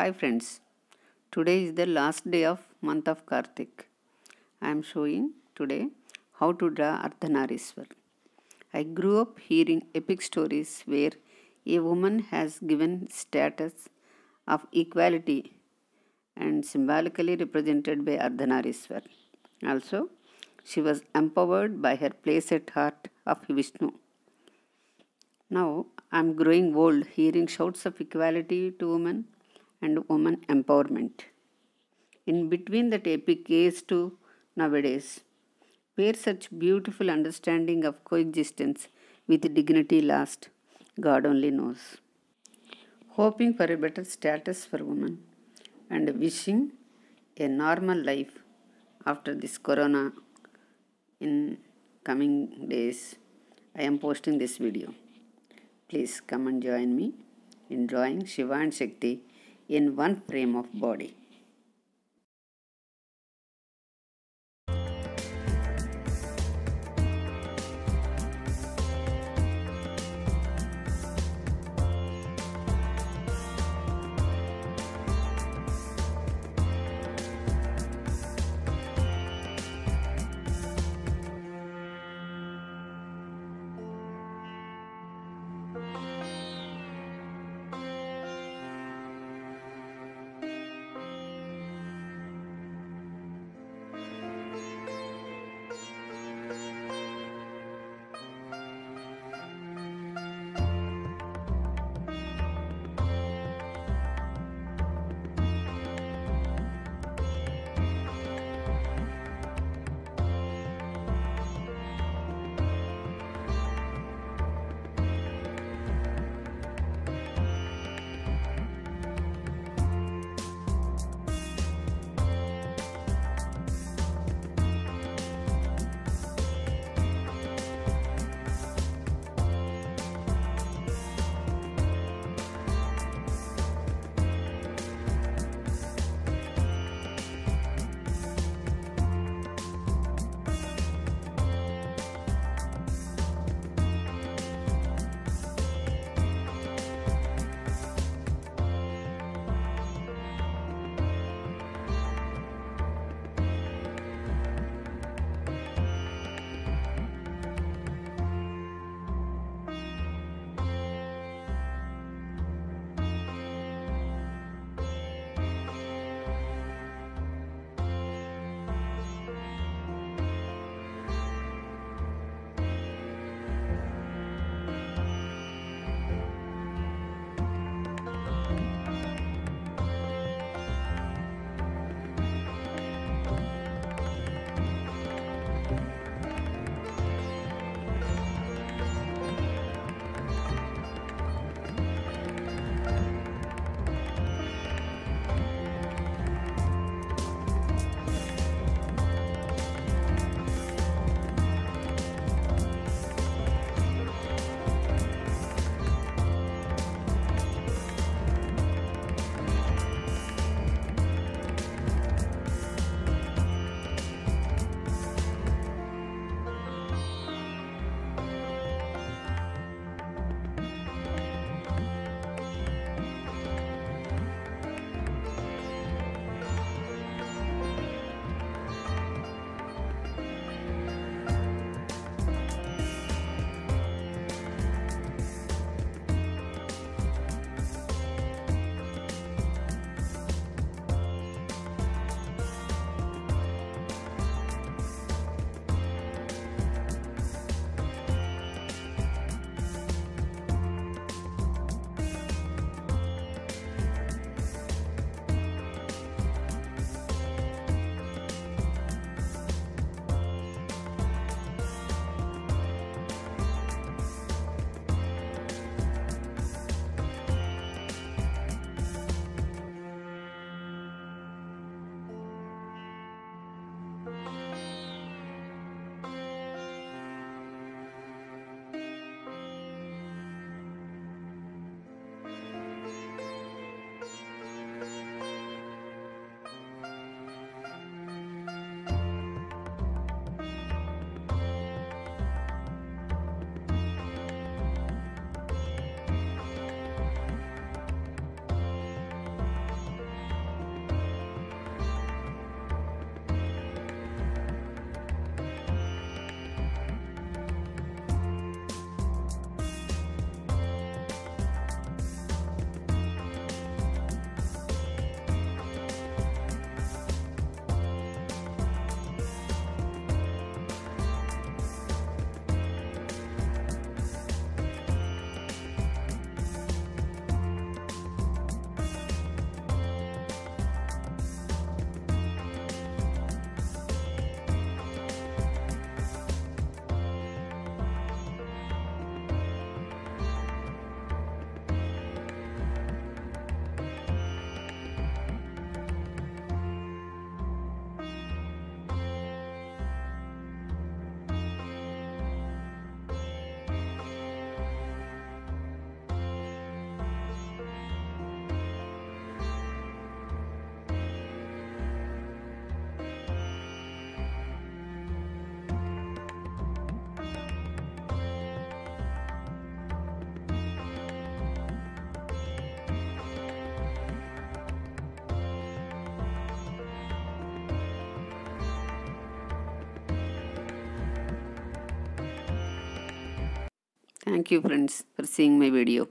Hi friends, today is the last day of month of Karthik. I am showing today how to draw Ardhanarishwar. I grew up hearing epic stories where a woman has given status of equality and symbolically represented by Ardhanarishwar. Also, she was empowered by her place at heart of Vishnu. Now, I am growing old hearing shouts of equality to women and woman empowerment. In between that epic case to nowadays, where such beautiful understanding of coexistence with dignity last, God only knows. Hoping for a better status for women and wishing a normal life after this corona in coming days, I am posting this video. Please come and join me in drawing Shiva and Shakti in one frame of body. Thank you friends for seeing my video.